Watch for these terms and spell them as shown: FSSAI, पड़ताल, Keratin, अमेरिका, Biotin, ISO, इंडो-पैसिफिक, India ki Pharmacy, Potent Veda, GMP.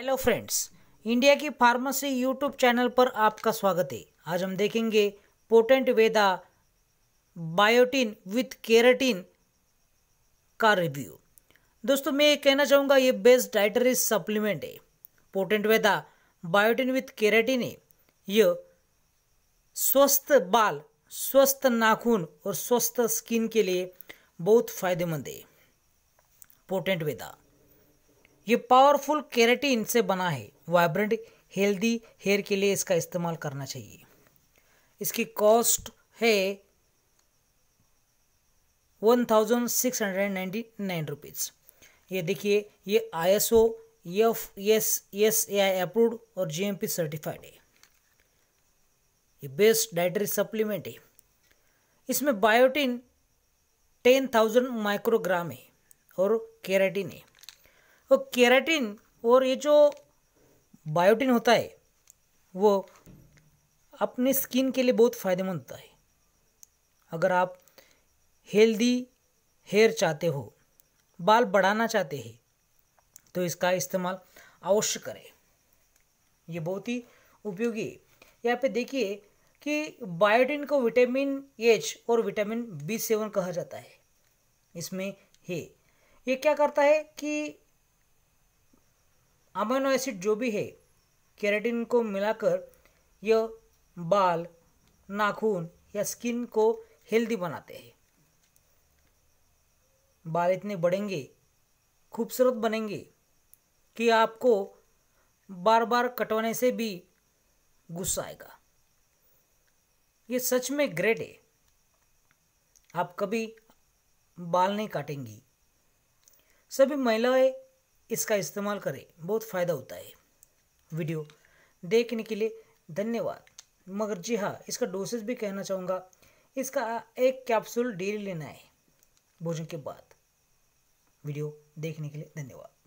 Hello friends, India की pharmacy YouTube channel पर आपका स्वागत है। आज हम देखेंगे potent Veda biotin with keratin का रिव्यू। दोस्तों, मैं कहना चाहूँगा ये बेस्ट डाइटरी सप्लीमेंट है। Potent Veda biotin with keratin है। यह स्वस्थ बाल, स्वस्थ नाखून और स्वस्थ स्किन के लिए बहुत फायदेमंद है। पोटेंट वेदा ये पावरफुल केराटिन से बना है। वाइब्रेंट हेल्दी हेयर के लिए इसका इस्तेमाल करना चाहिए। इसकी कॉस्ट है 1699 रुपीज़। ये देखिए, ये ISO FSSAI अप्रूव्ड और GMP सर्टिफाइड है। ये बेस्ट डाइटरी सप्लीमेंट है। इसमें बायोटिन 10,000 माइक्रोग्राम है और केराटिन है। तो केराटिन और ये जो बायोटिन होता है वो अपनी स्किन के लिए बहुत फ़ायदेमंद होता है। अगर आप हेल्दी हेयर चाहते हो, बाल बढ़ाना चाहते हैं, तो इसका इस्तेमाल अवश्य करें। ये बहुत ही उपयोगी है। यहाँ पे देखिए कि बायोटिन को विटामिन H और विटामिन B7 कहा जाता है। इसमें है ये क्या करता है कि अमीनो एसिड जो भी है केराटिन को मिलाकर यह बाल, नाखून या स्किन को हेल्दी बनाते हैं। बाल इतने बढ़ेंगे, खूबसूरत बनेंगे कि आपको बार बार कटवाने से भी गुस्सा आएगा। ये सच में ग्रेट है। आप कभी बाल नहीं काटेंगी। सभी महिलाएं इसका इस्तेमाल करें, बहुत फ़ायदा होता है। वीडियो देखने के लिए धन्यवाद। मगर जी हाँ, इसका डोसेज भी कहना चाहूँगा। इसका 1 कैप्सूल डेली लेना है भोजन के बाद। वीडियो देखने के लिए धन्यवाद।